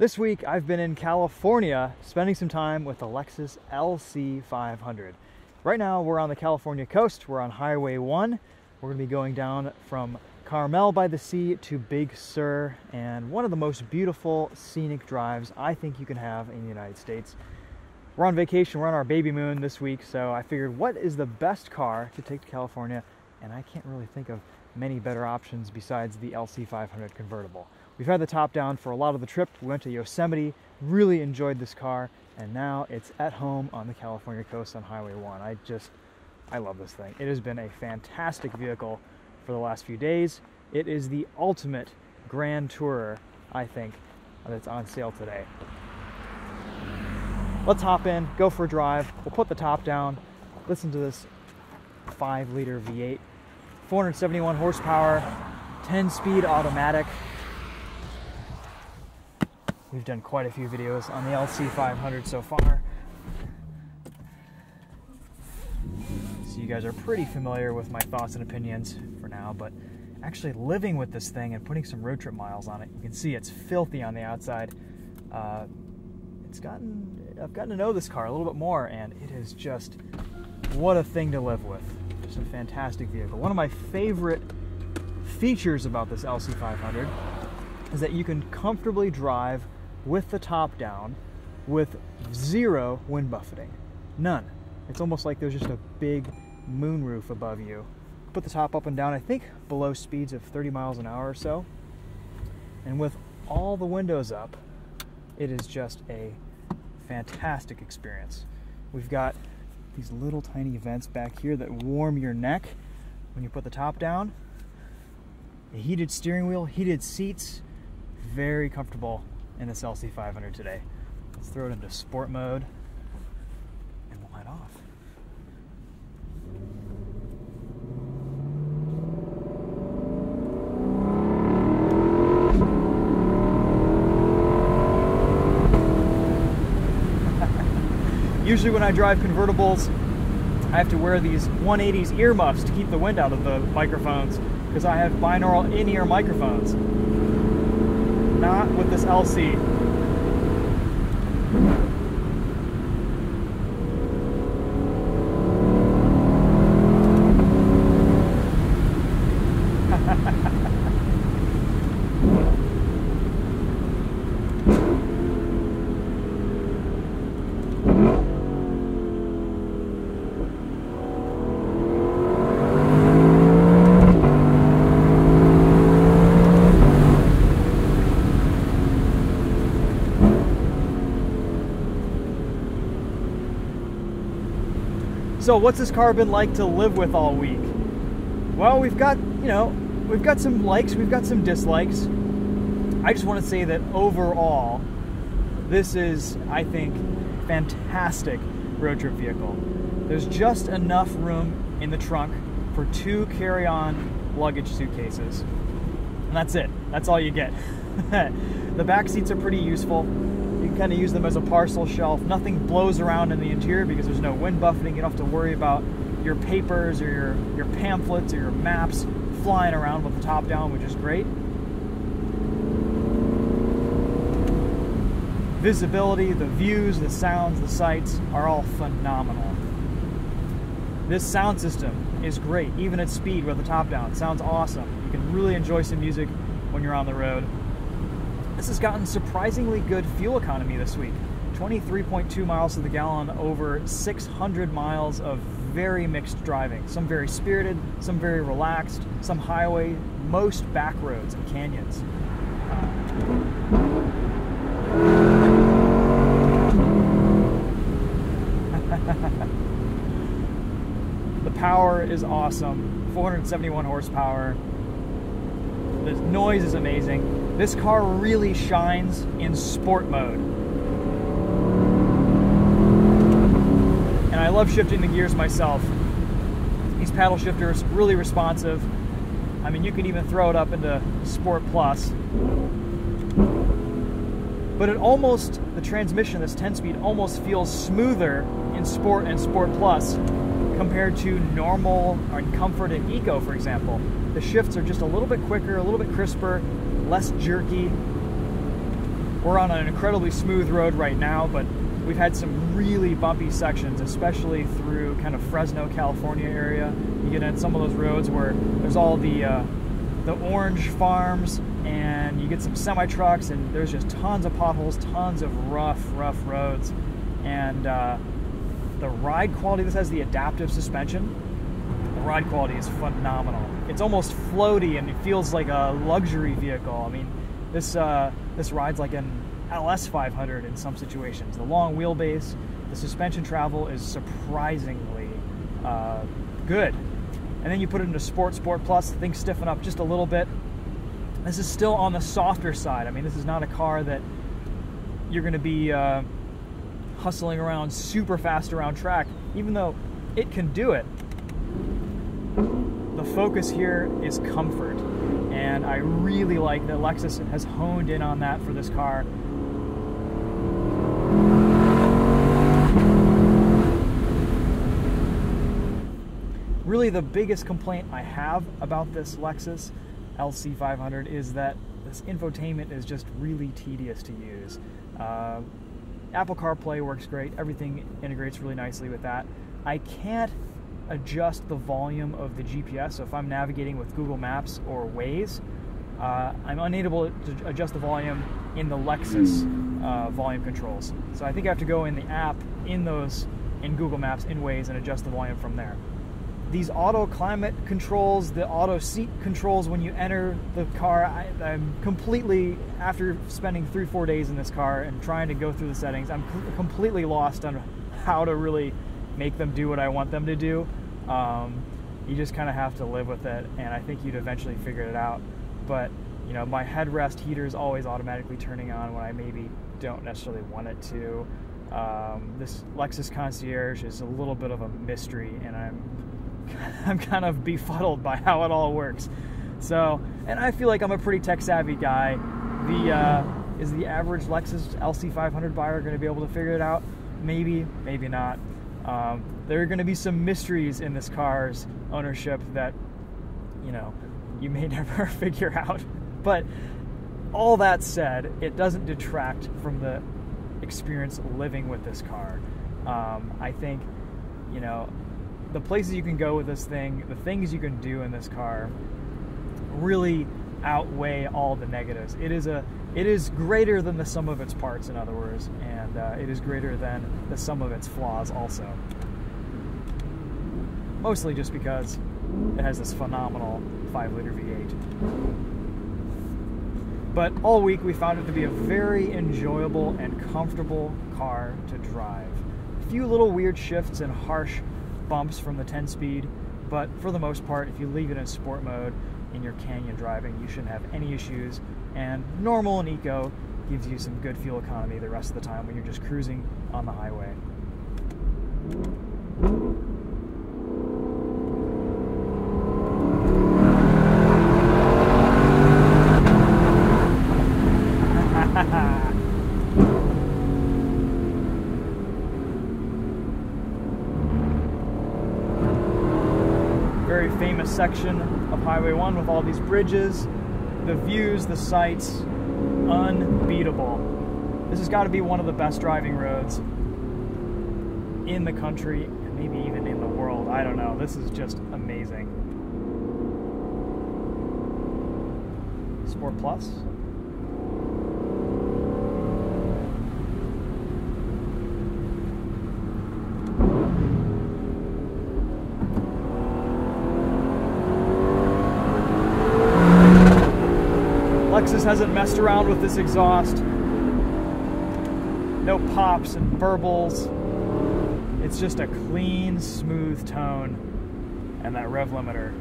This week, I've been in California, spending some time with the Lexus LC 500. Right now, we're on the California coast. We're on Highway 1. We're gonna be going down from Carmel-by-the-Sea to Big Sur, and one of the most beautiful scenic drives I think you can have in the United States. We're on vacation, we're on our baby moon this week, so I figured, what is the best car to take to California? And I can't really think of many better options besides the LC 500 convertible. We've had the top down for a lot of the trip. We went to Yosemite, really enjoyed this car, and now it's at home on the California coast on Highway 1. I love this thing. It has been a fantastic vehicle for the last few days. It is the ultimate grand tourer, I think, that's on sale today. Let's hop in, go for a drive. We'll put the top down, listen to this 5-liter V8, 471 horsepower, 10-speed automatic. We've done quite a few videos on the LC 500 so far, so you guys are pretty familiar with my thoughts and opinions for now, but actually living with this thing and putting some road trip miles on it, you can see it's filthy on the outside. I've gotten to know this car a little bit more, and it is just, what a thing to live with. Just a fantastic vehicle. One of my favorite features about this LC 500 is that you can comfortably drive with the top down with zero wind buffeting. None. It's almost like there's just a big moonroof above you. Put the top up and down, I think, below speeds of 30 miles an hour or so. And with all the windows up, it is just a fantastic experience. We've got these little tiny vents back here that warm your neck when you put the top down. A heated steering wheel, heated seats. Very comfortable in this LC 500 today. Let's throw it into sport mode and we'll head off. Usually when I drive convertibles, I have to wear these 180s earmuffs to keep the wind out of the microphones because I have binaural in-ear microphones. Not with this LC. So what's this car been like to live with all week? Well, we've got some likes, we've got some dislikes. I just want to say that overall, this is, I think, a fantastic road trip vehicle. There's just enough room in the trunk for 2 carry-on luggage suitcases. And that's it. That's all you get. The back seats are pretty useful. You can kind of use them as a parcel shelf. Nothing blows around in the interior because there's no wind buffeting. You don't have to worry about your papers or your pamphlets or your maps flying around with the top down, which is great. Visibility, the views, the sounds, the sights are all phenomenal. This sound system is great, even at speed with the top down. It sounds awesome. You can really enjoy some music when you're on the road. This has gotten surprisingly good fuel economy this week. 23.2 miles to the gallon over 600 miles of very mixed driving. Some very spirited, some very relaxed, some highway, most back roads and canyons. The power is awesome. 471 horsepower. The noise is amazing. This car really shines in sport mode. And I love shifting the gears myself. These paddle shifters, really responsive. I mean, you can even throw it up into Sport Plus. But it almost, the transmission, this 10-speed, almost feels smoother in Sport and Sport Plus compared to normal or Comfort and Eco, for example. The shifts are just a little bit quicker, a little bit crisper, less jerky. We're on an incredibly smooth road right now, but we've had some really bumpy sections, especially through kind of Fresno, California area. You get in some of those roads where there's all the orange farms, and you get some semi-trucks, and there's just tons of potholes, tons of rough roads. And the ride quality, this has the adaptive suspension. The ride quality is phenomenal. It's almost floaty, and it feels like a luxury vehicle. I mean, this rides like an LS 500 in some situations. The long wheelbase, the suspension travel is surprisingly good. And then you put it into Sport, Sport Plus, things stiffen up just a little bit. This is still on the softer side. I mean, this is not a car that you're going to be hustling around super fast around track, even though it can do it. The focus here is comfort, and I really like that Lexus has honed in on that for this car. Really, the biggest complaint I have about this Lexus LC 500 is that this infotainment is just really tedious to use. Apple CarPlay works great. Everything integrates really nicely with that. I can't adjust the volume of the GPS, so if I'm navigating with Google Maps or Waze, I'm unable to adjust the volume in the Lexus volume controls. So I think I have to go in the app, in Google Maps, in Waze, and adjust the volume from there. These auto climate controls, the auto seat controls when you enter the car, I'm completely, after spending 3 or 4 days in this car and trying to go through the settings, I'm completely lost on how to really make them do what I want them to do. You just kind of have to live with it, and I think you'd eventually figure it out. But you know, my headrest heater is always automatically turning on when I maybe don't necessarily want it to. This Lexus Concierge is a little bit of a mystery, and I'm kind of befuddled by how it all works. So, and I feel like I'm a pretty tech-savvy guy. Is the average Lexus LC 500 buyer going to be able to figure it out? Maybe, maybe not. There are going to be some mysteries in this car's ownership that, you know, you may never figure out. But all that said, it doesn't detract from the experience living with this car. I think, you know, the places you can go with this thing, the things you can do in this car, really outweigh all the negatives. It is greater than the sum of its parts, in other words, and it is greater than the sum of its flaws also. Mostly just because it has this phenomenal 5-liter V8. But all week we found it to be a very enjoyable and comfortable car to drive. A few little weird shifts and harsh bumps from the 10-speed, but for the most part, if you leave it in sport mode in your canyon driving, you shouldn't have any issues. And normal and eco gives you some good fuel economy the rest of the time when you're just cruising on the highway. Very famous section of Highway 1 with all these bridges, the views, the sights, unbeatable. This has got to be one of the best driving roads in the country, and maybe even in the world. I don't know. This is just amazing. Sport Plus. Lexus hasn't messed around with this exhaust. No pops and burbles. It's just a clean, smooth tone. And that rev limiter.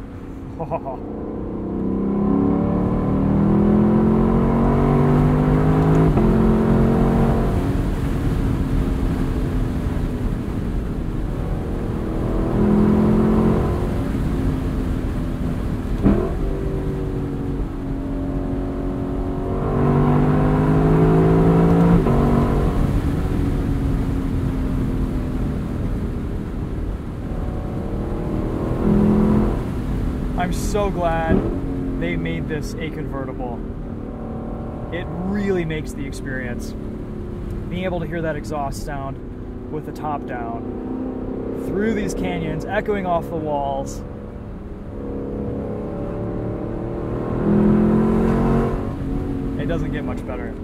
I'm so glad they made this a convertible. it really makes the experience. Being able to hear that exhaust sound with the top down through these canyons, echoing off the walls. It doesn't get much better.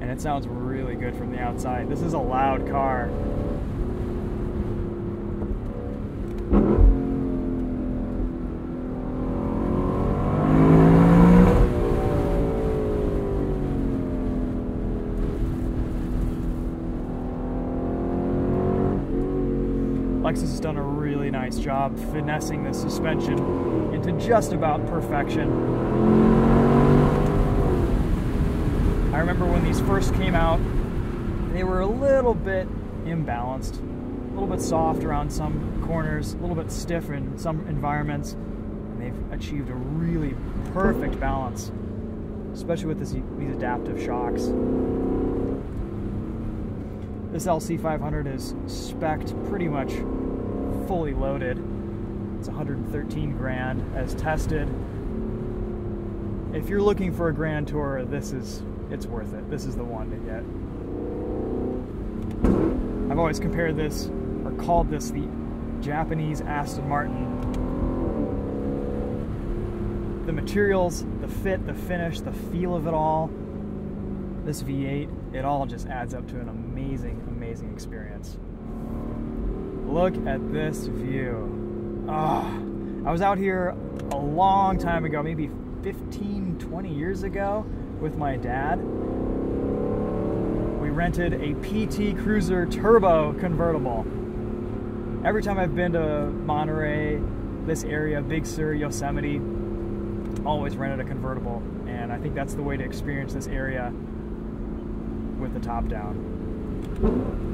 And it sounds really good from the outside. This is a loud car. Lexus has done a really nice job finessing the suspension into just about perfection. I remember when these first came out, they were a little bit imbalanced, a little bit soft around some corners, a little bit stiff in some environments, and they've achieved a really perfect balance, especially with these adaptive shocks. This LC 500 is spec'd pretty much fully loaded. It's 113 grand as tested. If you're looking for a grand tour, it's worth it. This is the one to get. I've always compared this, or called this, the Japanese Aston Martin. The materials, the fit, the finish, the feel of it all, this V8, it all just adds up to an amazing, amazing experience. Look at this view. Ah, I was out here a long time ago, maybe 15, 20 years ago, with my dad. We rented a PT Cruiser Turbo convertible. Every time I've been to Monterey, this area, Big Sur, Yosemite, always rented a convertible, and I think that's the way to experience this area with the top down.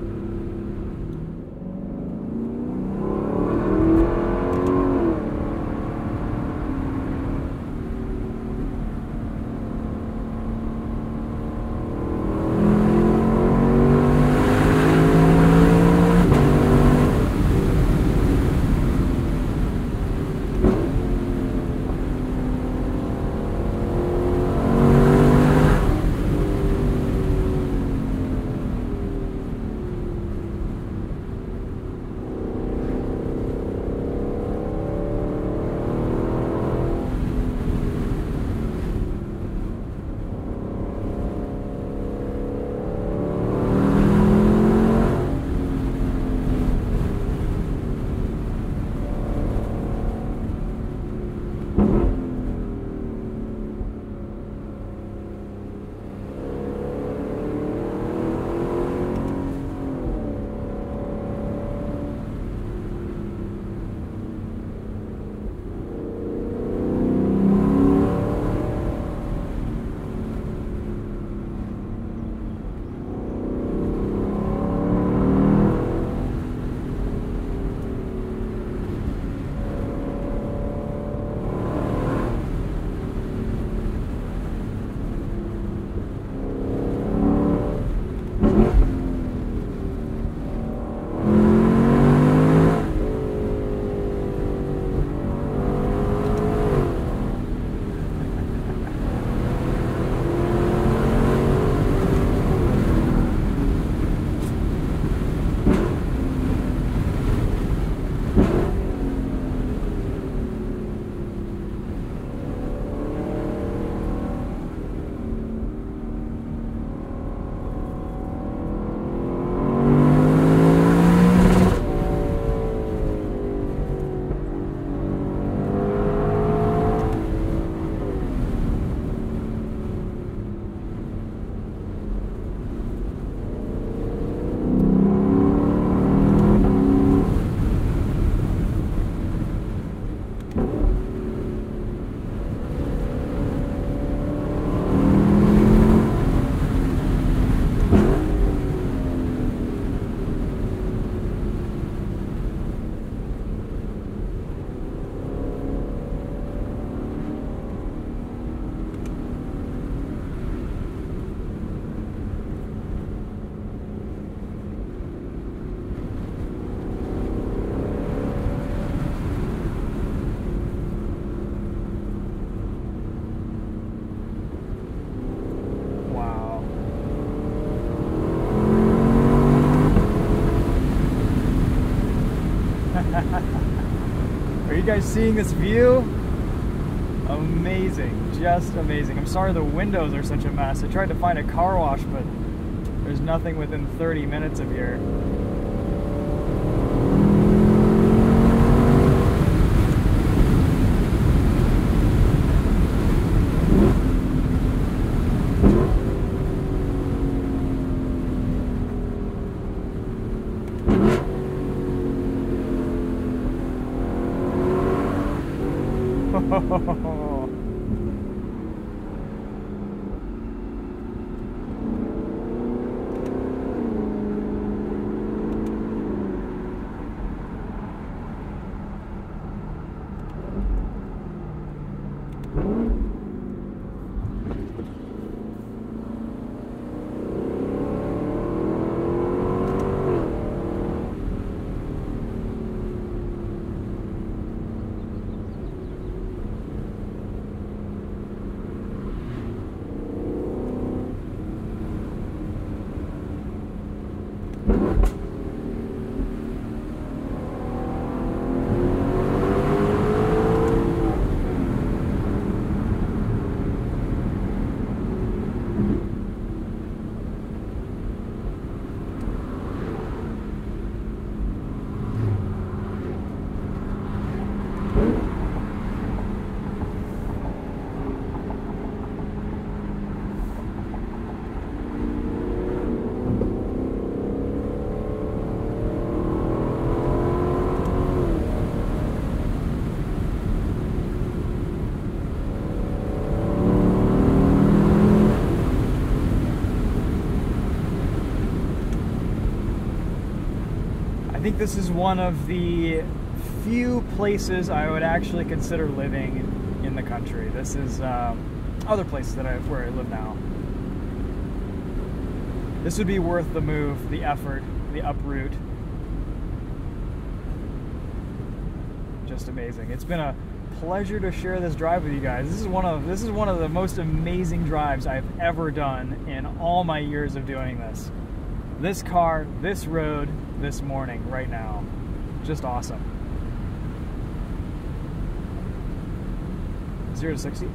Are you guys seeing this view? Amazing, just amazing. I'm sorry the windows are such a mess. I tried to find a car wash, but there's nothing within 30 minutes of here. I think this is one of the few places I would actually consider living in the country. This is other places that where I live now. This would be worth the move, the effort, the uproot. Just amazing. It's been a pleasure to share this drive with you guys. This is one of the most amazing drives I've ever done in all my years of doing this. This car, this road, this morning, right now. Just awesome. 0 to 60.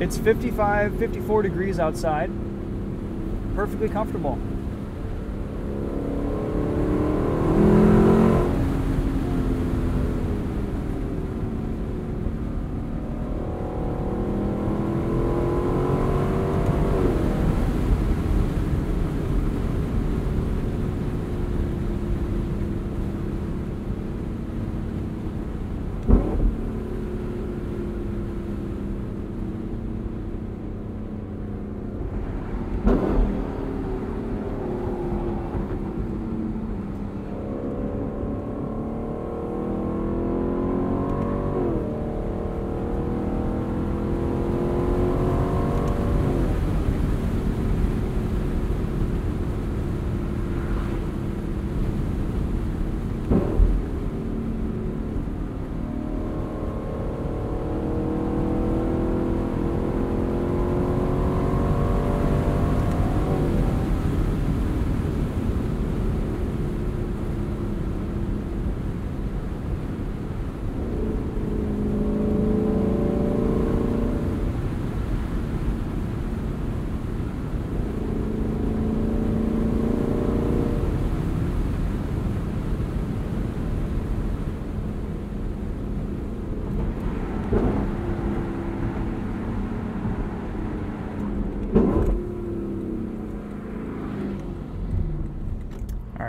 It's 55, 54 degrees outside. Perfectly comfortable.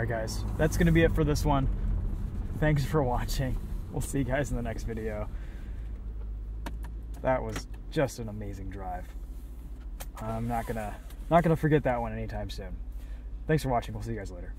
right, guys, that's going to be it for this one. Thanks for watching. We'll see you guys in the next video. That was just an amazing drive. I'm not gonna forget that one anytime soon. Thanks for watching. We'll see you guys later.